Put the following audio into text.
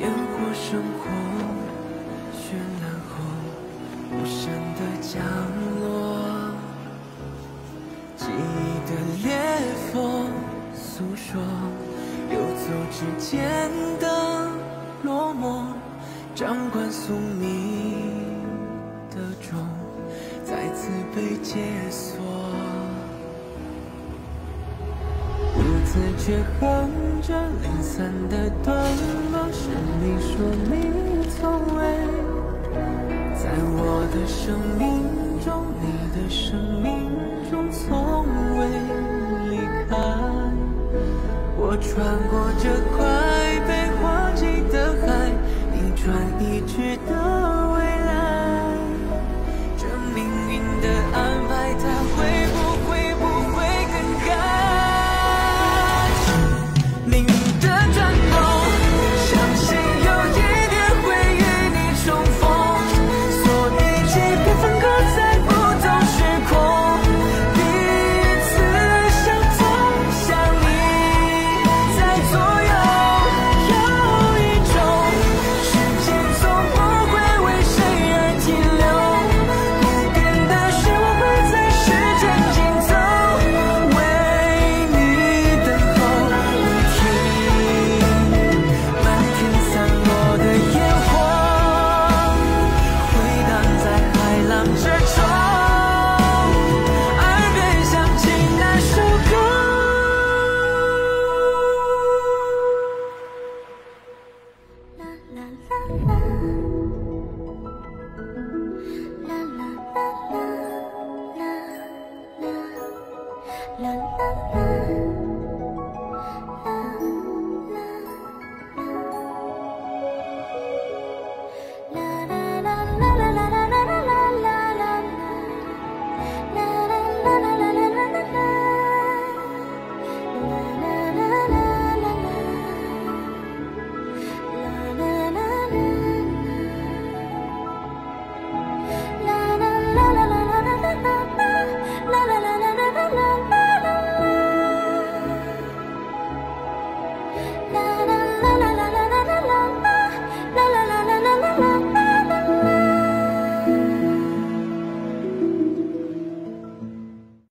烟火生活绚烂后，无声的降落。记忆的裂缝诉说，游走之间的落寞，掌管宿命的钟再次被解锁。 自觉哼着零散的段落，是你说你从未在我的生命中，你的生命中从未离开。我穿过这块。